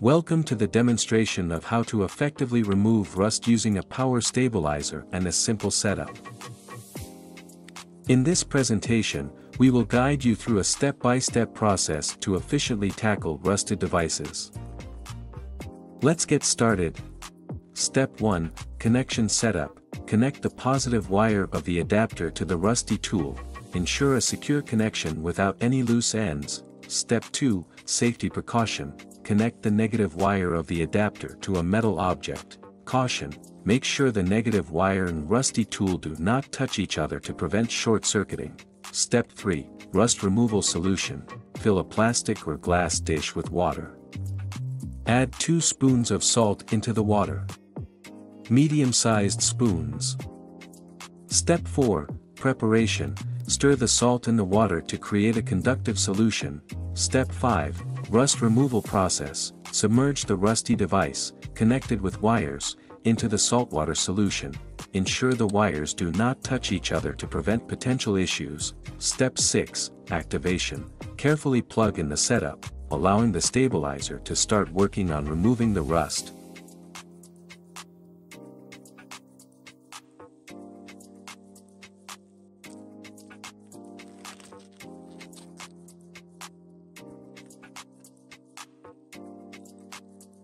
Welcome to the demonstration of how to effectively remove rust using a power stabilizer and a simple setup. In this presentation, we will guide you through a step-by-step process to efficiently tackle rusted devices. Let's get started. Step 1. Connection setup. Connect the positive wire of the adapter to the rusty tool. Ensure a secure connection without any loose ends. Step 2. Safety precaution. Connect the negative wire of the adapter to a metal object. Caution. Make sure the negative wire and rusty tool do not touch each other to prevent short-circuiting. Step 3. Rust removal solution. Fill a plastic or glass dish with water. Add 2 spoons of salt into the water. Medium-sized spoons. Step 4. Preparation. Stir the salt in the water to create a conductive solution. Step 5. Rust removal process. Submerge the rusty device, connected with wires, into the saltwater solution. Ensure the wires do not touch each other to prevent potential issues. Step 6. Activation. Carefully plug in the setup, allowing the stabilizer to start working on removing the rust.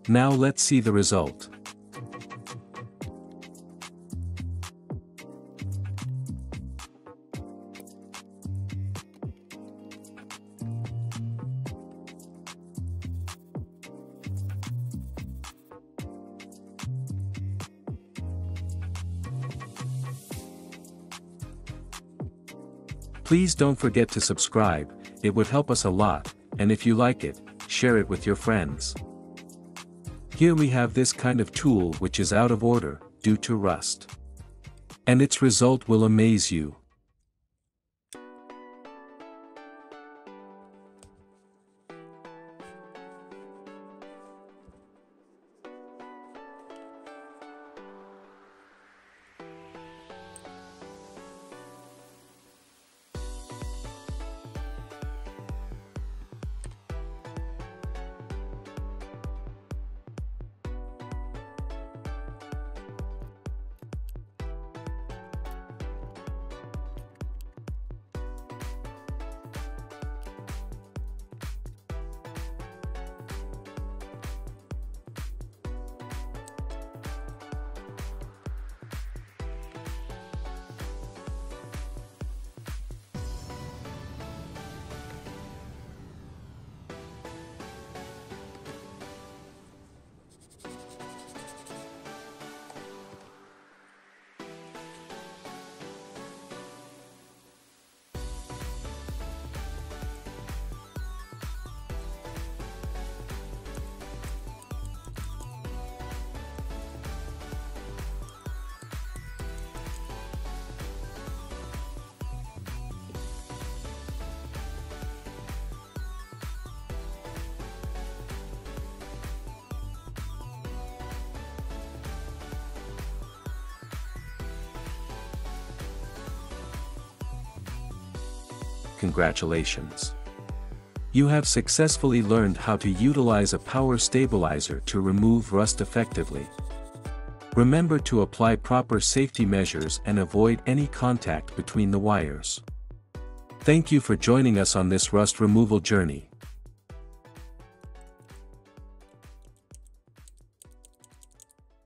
Now let's see the result. Please don't forget to subscribe, it would help us a lot, and if you like it, share it with your friends. Here we have this kind of tool which is out of order, due to rust. And its result will amaze you. Congratulations! You have successfully learned how to utilize a power stabilizer to remove rust effectively. Remember to apply proper safety measures and avoid any contact between the wires. Thank you for joining us on this rust removal journey.